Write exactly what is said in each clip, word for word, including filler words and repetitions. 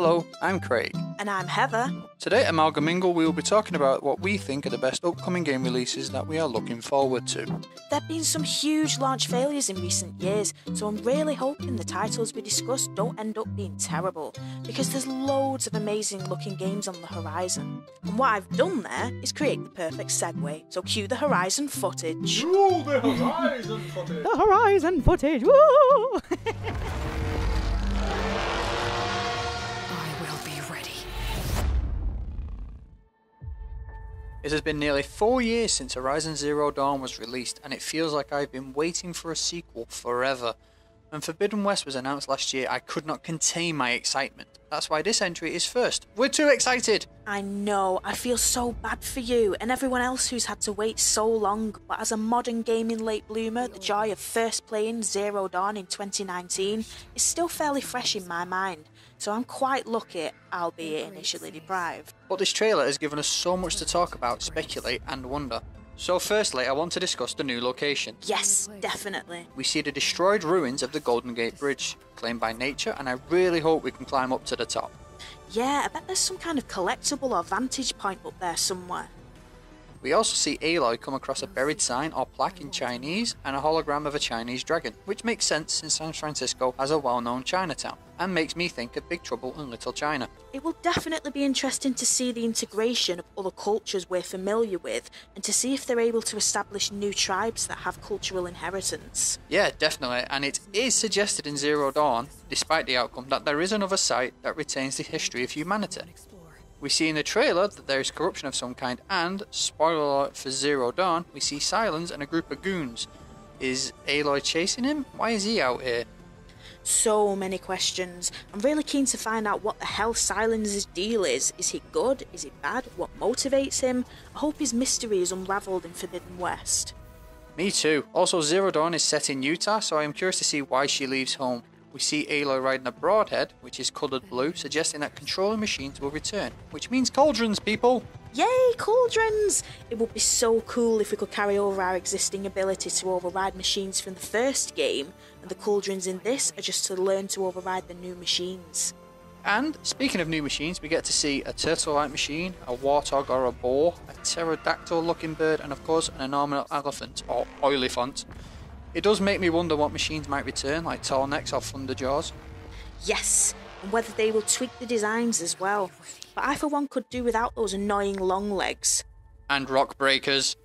Hello, I'm Craig. And I'm Heather. Today at Amalgamingle we will be talking about what we think are the best upcoming game releases that we are looking forward to. There have been some huge launch failures in recent years, so I'm really hoping the titles we discuss don't end up being terrible, because there's loads of amazing looking games on the horizon. And what I've done there is create the perfect segue, so cue the Horizon footage. Ooh, the Horizon footage! The Horizon footage, woo! It has been nearly four years since Horizon Zero Dawn was released, and it feels like I've been waiting for a sequel forever. When Forbidden West was announced last year, I could not contain my excitement. That's why this entry is first. We're too excited! I know, I feel so bad for you and everyone else who's had to wait so long, but as a modern gaming late bloomer, the joy of first playing Zero Dawn in twenty nineteen is still fairly fresh in my mind. So I'm quite lucky, albeit initially deprived. But this trailer has given us so much to talk about, speculate and wonder. So firstly, I want to discuss the new location. Yes, definitely. We see the destroyed ruins of the Golden Gate Bridge, claimed by nature, and I really hope we can climb up to the top. Yeah, I bet there's some kind of collectible or vantage point up there somewhere. We also see Aloy come across a buried sign or plaque in Chinese and a hologram of a Chinese dragon, which makes sense since San Francisco has a well-known Chinatown, and makes me think of Big Trouble in Little China. It will definitely be interesting to see the integration of other cultures we're familiar with, and to see if they're able to establish new tribes that have cultural inheritance. Yeah, definitely, and it is suggested in Zero Dawn, despite the outcome, that there is another site that retains the history of humanity. We see in the trailer that there is corruption of some kind and, spoiler alert for Zero Dawn, we see Silence and a group of goons. Is Aloy chasing him? Why is he out here? So many questions. I'm really keen to find out what the hell Silence's deal is. Is he good? Is he bad? What motivates him? I hope his mystery is unravelled in Forbidden West. Me too. Also, Zero Dawn is set in Utah, so I am curious to see why she leaves home. We see Aloy riding a broadhead, which is coloured blue, suggesting that controlling machines will return, which means cauldrons, people! Yay, cauldrons! It would be so cool if we could carry over our existing ability to override machines from the first game, and the cauldrons in this are just to learn to override the new machines. And, speaking of new machines, we get to see a turtle-like machine, a warthog or a boar, a pterodactyl-looking bird, and of course an enormous elephant, or oilyphant. It does make me wonder what machines might return, like tall necks or Thunderjaws. Yes, and whether they will tweak the designs as well. But I for one could do without those annoying long legs. And rock breakers.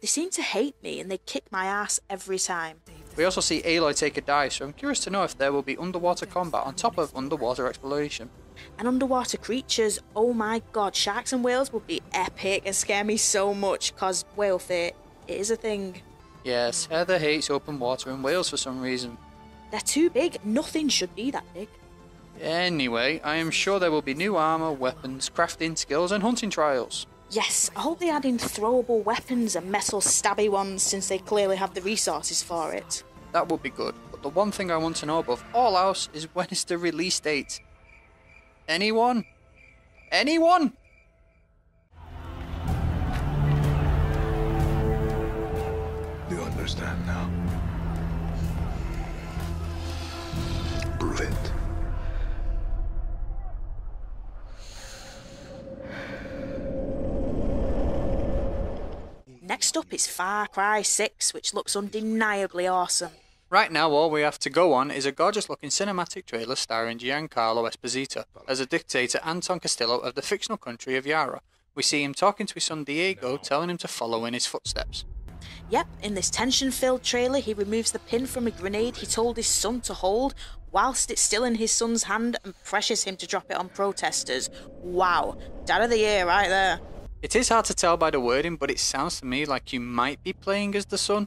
They seem to hate me and they kick my ass every time. We also see Aloy take a dive, so I'm curious to know if there will be underwater combat on top of underwater exploration. And underwater creatures, oh my god, sharks and whales would be epic and scare me so much, cause whale fear, it is a thing. Yes, Heather hates open water in Wales for some reason. They're too big, nothing should be that big. Anyway, I am sure there will be new armour, weapons, crafting skills and hunting trials. Yes, I hope they add in throwable weapons and metal stabby ones since they clearly have the resources for it. That would be good, but the one thing I want to know above all else is when is the release date? Anyone? Anyone? Understand now. Prove it. Next up is Far Cry six, which looks undeniably awesome. Right now, all we have to go on is a gorgeous looking cinematic trailer starring Giancarlo Esposito as a dictator Anton Castillo of the fictional country of Yara. We see him talking to his son Diego, no. telling him to follow in his footsteps. Yep, in this tension-filled trailer, he removes the pin from a grenade he told his son to hold whilst it's still in his son's hand and pressures him to drop it on protesters. Wow, dad of the year right there. It is hard to tell by the wording, but it sounds to me like you might be playing as the son.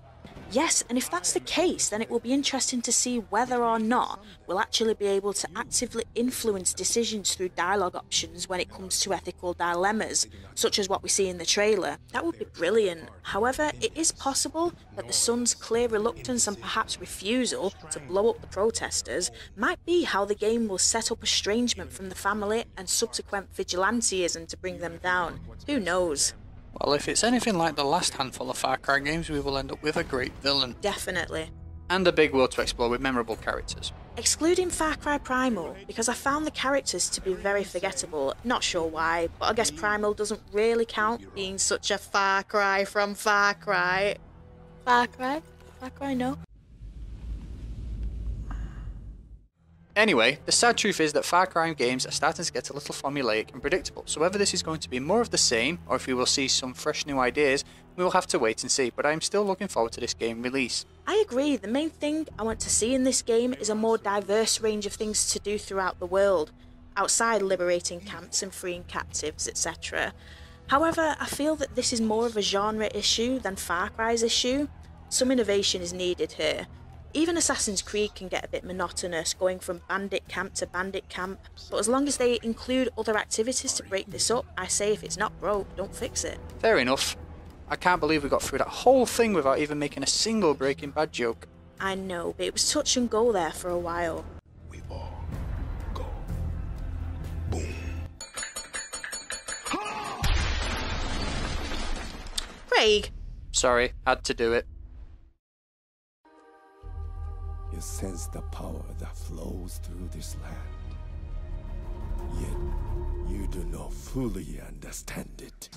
Yes, and if that's the case, then it will be interesting to see whether or not we'll actually be able to actively influence decisions through dialogue options when it comes to ethical dilemmas, such as what we see in the trailer. That would be brilliant. However, it is possible that the son's clear reluctance and perhaps refusal to blow up the protesters might be how the game will set up estrangement from the family and subsequent vigilantism to bring them down. Who knows? Well, if it's anything like the last handful of Far Cry games, we will end up with a great villain. Definitely. And a big world to explore with memorable characters. Excluding Far Cry Primal, because I found the characters to be very forgettable, not sure why, but I guess Primal doesn't really count, being such a Far Cry from Far Cry. Far Cry? Far Cry, no. Anyway, the sad truth is that Far Cry games are starting to get a little formulaic and predictable, so whether this is going to be more of the same, or if we will see some fresh new ideas, we will have to wait and see, but I am still looking forward to this game release. I agree, the main thing I want to see in this game is a more diverse range of things to do throughout the world, outside liberating camps and freeing captives, et cetera. However, I feel that this is more of a genre issue than Far Cry's issue. Some innovation is needed here. Even Assassin's Creed can get a bit monotonous, going from bandit camp to bandit camp, but as long as they include other activities to break this up, I say if it's not broke, don't fix it. Fair enough. I can't believe we got through that whole thing without even making a single Breaking Bad joke. I know, but it was touch and go there for a while. We all go. Boom. Craig! Sorry, had to do it. You sense the power that flows through this land. Yet, you do not fully understand it.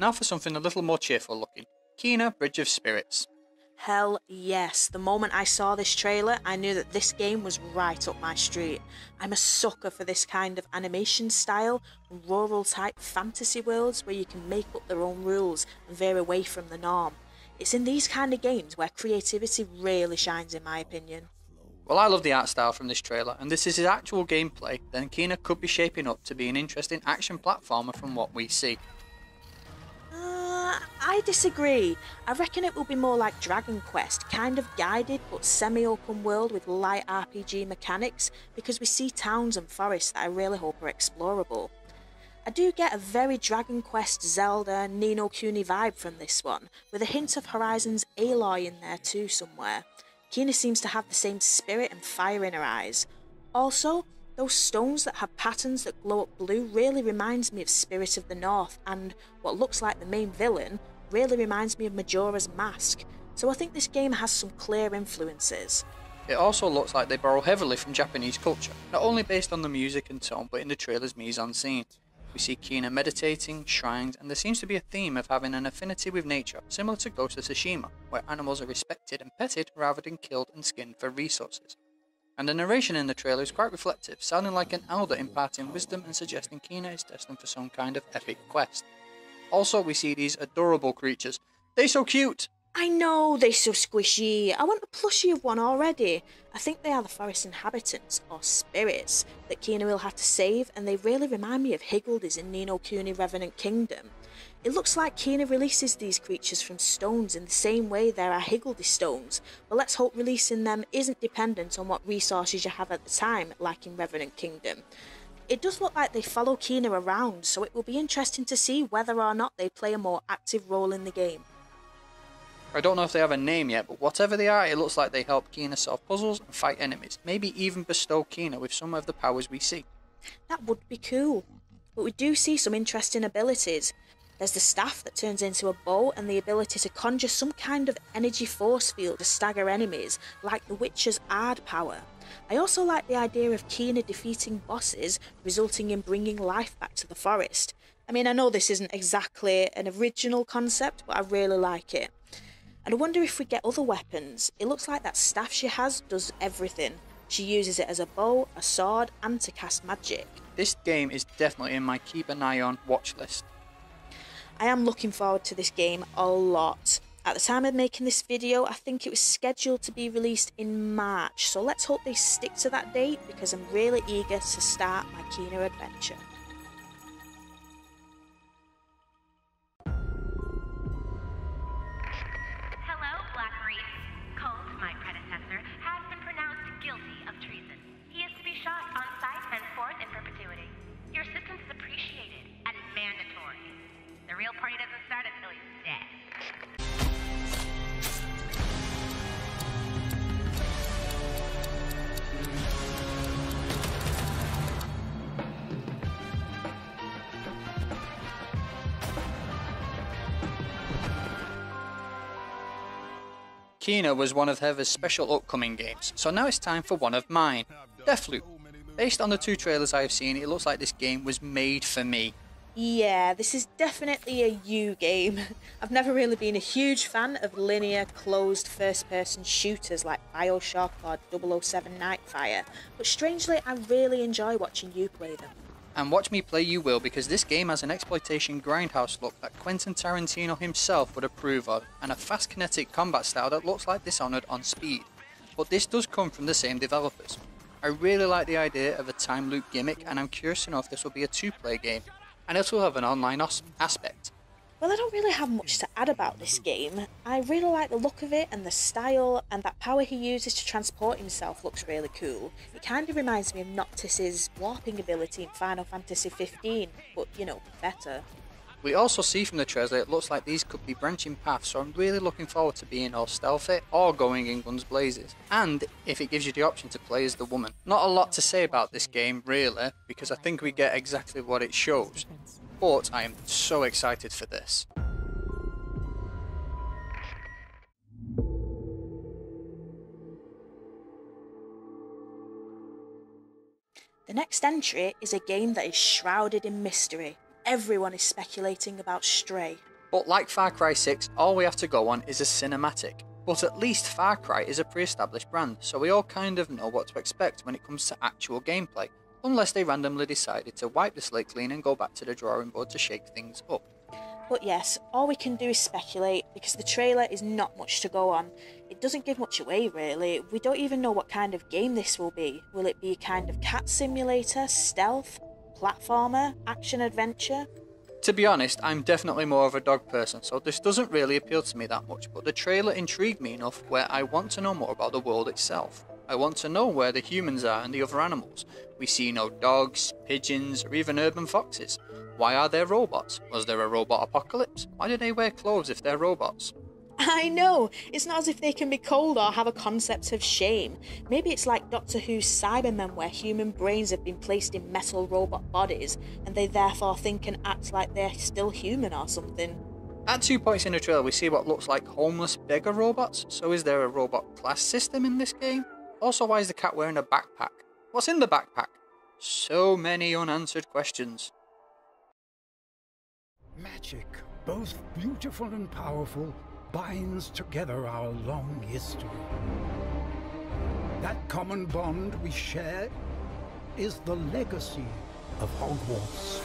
Now for something a little more cheerful looking. Kena Bridge of Spirits. Hell yes, the moment I saw this trailer, I knew that this game was right up my street. I'm a sucker for this kind of animation style, rural type fantasy worlds where you can make up their own rules and veer away from the norm. It's in these kind of games where creativity really shines in my opinion. Well, I love the art style from this trailer, and this is his actual gameplay, then Kena could be shaping up to be an interesting action platformer from what we see. I disagree. I reckon it will be more like Dragon Quest, kind of guided but semi-open world with light R P G mechanics, because we see towns and forests that I really hope are explorable. I do get a very Dragon Quest, Zelda, Ni no Kuni vibe from this one, with a hint of Horizon's Aloy in there too somewhere. Kena seems to have the same spirit and fire in her eyes. Also, those stones that have patterns that glow up blue really reminds me of Spirit of the North, and what looks like the main villain really reminds me of Majora's Mask, so I think this game has some clear influences. It also looks like they borrow heavily from Japanese culture, not only based on the music and tone but in the trailer's mise-en-scene. We see Kena meditating, shrines, and there seems to be a theme of having an affinity with nature, similar to Ghost of Tsushima, where animals are respected and petted rather than killed and skinned for resources. And the narration in the trailer is quite reflective, sounding like an elder imparting wisdom and suggesting Kena is destined for some kind of epic quest. Also, we see these adorable creatures. They're so cute! I know, they're so squishy. I want a plushie of one already. I think they are the forest inhabitants, or spirits, that Kena will have to save, and they really remind me of Higgledies in Ni no Kuni Revenant Kingdom. It looks like Kena releases these creatures from stones in the same way there are Higgledy stones, but let's hope releasing them isn't dependent on what resources you have at the time, like in Revenant Kingdom. It does look like they follow Kena around, so it will be interesting to see whether or not they play a more active role in the game. I don't know if they have a name yet, but whatever they are, it looks like they help Kena solve puzzles and fight enemies, maybe even bestow Kena with some of the powers we see. That would be cool, but we do see some interesting abilities. There's the staff that turns into a bow and the ability to conjure some kind of energy force field to stagger enemies, like the Witcher's Ard power. I also like the idea of Kena defeating bosses, resulting in bringing life back to the forest. I mean, I know this isn't exactly an original concept, but I really like it. And I wonder if we get other weapons. It looks like that staff she has does everything. She uses it as a bow, a sword, and to cast magic. This game is definitely in my keep an eye on watch list. I am looking forward to this game a lot. At the time of making this video, I think it was scheduled to be released in March, so let's hope they stick to that date because I'm really eager to start my Kena adventure. Hello, Black Reef. Coles, my predecessor, has been pronounced guilty of treason. He is to be shot on sight and forth in perpetuity. Your assistance is appreciated and mandatory. The real party doesn't start until he's dead. Kena was one of Heather's special upcoming games, so now it's time for one of mine, Deathloop. Based on the two trailers I have seen, it looks like this game was made for me. Yeah, this is definitely a you game. I've never really been a huge fan of linear, closed first-person shooters like Bioshock or double oh seven Nightfire, but strangely, I really enjoy watching you play them. And watch me play you will, because this game has an exploitation grindhouse look that Quentin Tarantino himself would approve of, and a fast kinetic combat style that looks like Dishonored on speed. But this does come from the same developers. I really like the idea of a time loop gimmick, and I'm curious enough this will be a two-player game, and it will have an online aspect. Well, I don't really have much to add about this game. I really like the look of it and the style, and that power he uses to transport himself looks really cool. It kind of reminds me of Noctis's warping ability in Final Fantasy fifteen, but, you know, better. We also see from the trailer it looks like these could be branching paths, so I'm really looking forward to being all stealthy or going in guns blazes. And if it gives you the option to play as the woman. Not a lot to say about this game, really, because I think we get exactly what it shows. But I am so excited for this. The next entry is a game that is shrouded in mystery. Everyone is speculating about Stray. But like Far Cry six, all we have to go on is a cinematic. But at least Far Cry is a pre-established brand, so we all kind of know what to expect when it comes to actual gameplay. Unless they randomly decided to wipe the slate clean and go back to the drawing board to shake things up. But yes, all we can do is speculate, because the trailer is not much to go on. It doesn't give much away, really. We don't even know what kind of game this will be. Will it be a kind of cat simulator, stealth, platformer, action-adventure? To be honest, I'm definitely more of a dog person, so this doesn't really appeal to me that much, but the trailer intrigued me enough where I want to know more about the world itself. I want to know where the humans are and the other animals. We see no dogs, pigeons, or even urban foxes. Why are there robots? Was there a robot apocalypse? Why do they wear clothes if they're robots? I know! It's not as if they can be cold or have a concept of shame. Maybe it's like Doctor Who's Cybermen, where human brains have been placed in metal robot bodies, and they therefore think and act like they're still human or something. At two points in the trailer, we see what looks like homeless beggar robots. So is there a robot class system in this game? Also, why is the cat wearing a backpack? What's in the backpack? So many unanswered questions. Magic, both beautiful and powerful, binds together our long history. That common bond we share is the legacy of Hogwarts.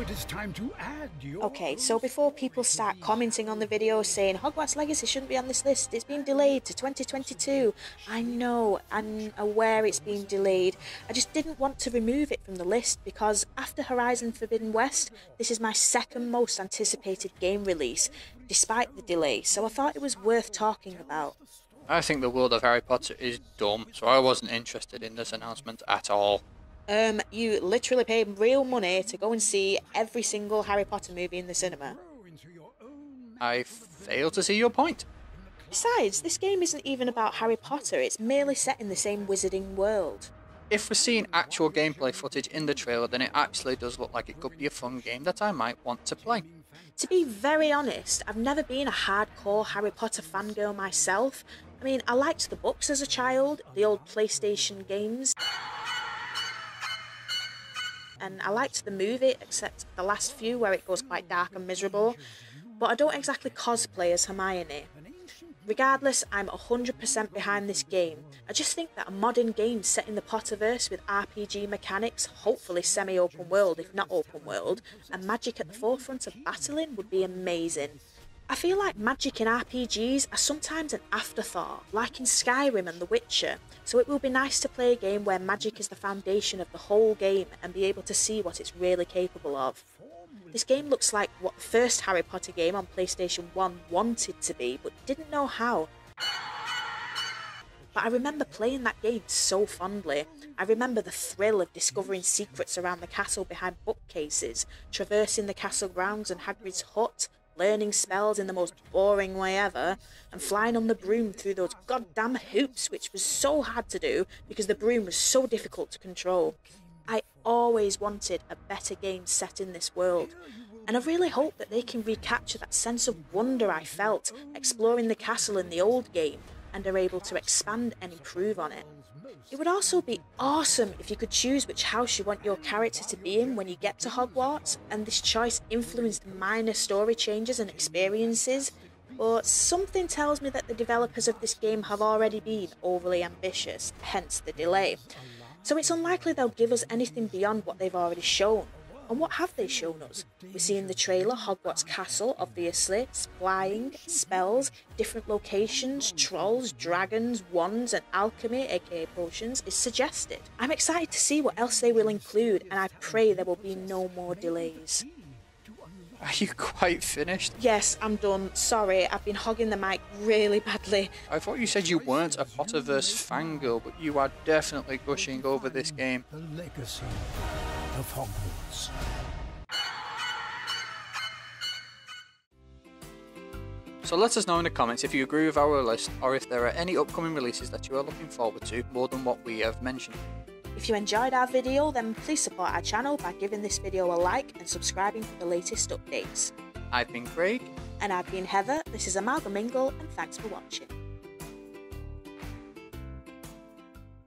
It is time to add your... Okay, so before people start commenting on the video saying Hogwarts Legacy shouldn't be on this list, it's been delayed to twenty twenty-two. I know, I'm aware it's been delayed. I just didn't want to remove it from the list because after Horizon Forbidden West, this is my second most anticipated game release, despite the delay, so I thought it was worth talking about. I think the world of Harry Potter is dumb, so I wasn't interested in this announcement at all. Um, you literally pay real money to go and see every single Harry Potter movie in the cinema. I fail to see your point. Besides, this game isn't even about Harry Potter, it's merely set in the same wizarding world. If we're seeing actual gameplay footage in the trailer, then it actually does look like it could be a fun game that I might want to play. To be very honest, I've never been a hardcore Harry Potter fangirl myself. I mean, I liked the books as a child, the old PlayStation games. And I liked the movie, except the last few where it goes quite dark and miserable, but I don't exactly cosplay as Hermione. Regardless, I'm one hundred percent behind this game. I just think that a modern game set in the Potterverse with R P G mechanics, hopefully semi-open world if not open world, and magic at the forefront of battling would be amazing. I feel like magic in R P Gs are sometimes an afterthought, like in Skyrim and The Witcher, so it will be nice to play a game where magic is the foundation of the whole game and be able to see what it's really capable of. This game looks like what the first Harry Potter game on PlayStation one wanted to be, but didn't know how. But I remember playing that game so fondly. I remember the thrill of discovering secrets around the castle behind bookcases, traversing the castle grounds and Hagrid's hut, learning spells in the most boring way ever, and flying on the broom through those goddamn hoops, which was so hard to do because the broom was so difficult to control. I always wanted a better game set in this world, and I really hope that they can recapture that sense of wonder I felt exploring the castle in the old game and are able to expand and improve on it. It would also be awesome if you could choose which house you want your character to be in when you get to Hogwarts, and this choice influenced minor story changes and experiences, but something tells me that the developers of this game have already been overly ambitious, hence the delay. So it's unlikely they'll give us anything beyond what they've already shown. And what have they shown us? We see in the trailer Hogwarts Castle, obviously, flying, spells, different locations, trolls, dragons, wands, and alchemy, aka potions, is suggested. I'm excited to see what else they will include, and I pray there will be no more delays. Are you quite finished? Yes, I'm done. Sorry, I've been hogging the mic really badly. I thought you said you weren't a Potterverse fangirl, but you are definitely gushing over this game. The legacy of Hogwarts. So let us know in the comments if you agree with our list, or if there are any upcoming releases that you are looking forward to more than what we have mentioned. If you enjoyed our video, then please support our channel by giving this video a like and subscribing for the latest updates. I've been Craig. And I've been Heather. This is Amalgamingle, and thanks for watching.